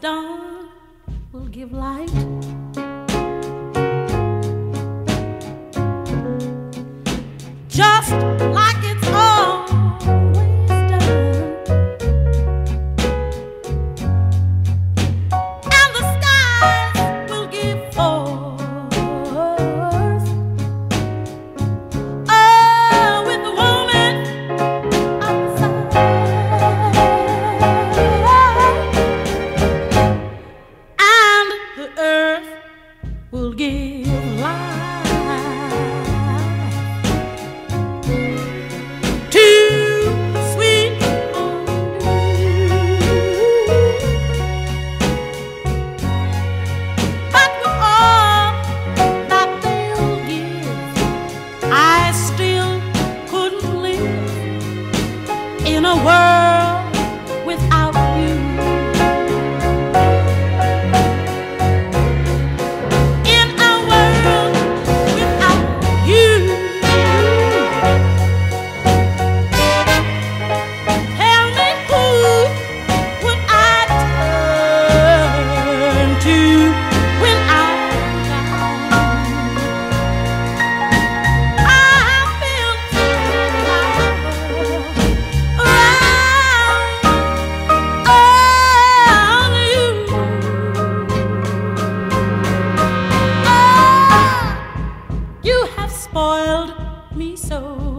dawn will give light. Just like it's always done, and the skies will give forth, oh, with the woman outside, and the earth will give light. In a world without you, in a world without you, tell me who would I turn to when I'm down? I feel so loved. Spoiled me so.